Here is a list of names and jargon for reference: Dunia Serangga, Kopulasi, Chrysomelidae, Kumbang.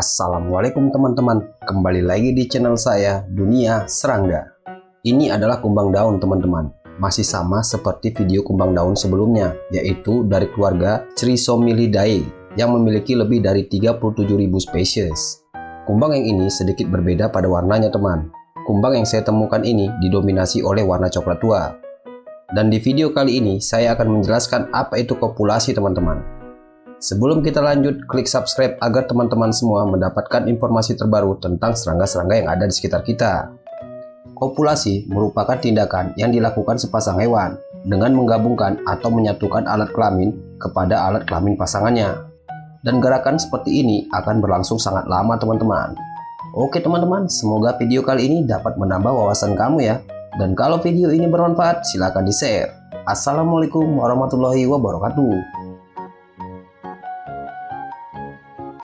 Assalamualaikum teman-teman, kembali lagi di channel saya Dunia Serangga. Ini adalah kumbang daun teman-teman, masih sama seperti video kumbang daun sebelumnya, yaitu dari keluarga Chrysomelidae yang memiliki lebih dari 37.000 spesies. Kumbang yang ini sedikit berbeda pada warnanya teman. Kumbang yang saya temukan ini didominasi oleh warna coklat tua. Dan di video kali ini saya akan menjelaskan apa itu kopulasi teman-teman. Sebelum kita lanjut, klik subscribe agar teman-teman semua mendapatkan informasi terbaru tentang serangga-serangga yang ada di sekitar kita. Kopulasi merupakan tindakan yang dilakukan sepasang hewan dengan menggabungkan atau menyatukan alat kelamin kepada alat kelamin pasangannya. Dan gerakan seperti ini akan berlangsung sangat lama teman-teman. Oke teman-teman, semoga video kali ini dapat menambah wawasan kamu ya. Dan kalau video ini bermanfaat, silahkan di-share. Assalamualaikum warahmatullahi wabarakatuh.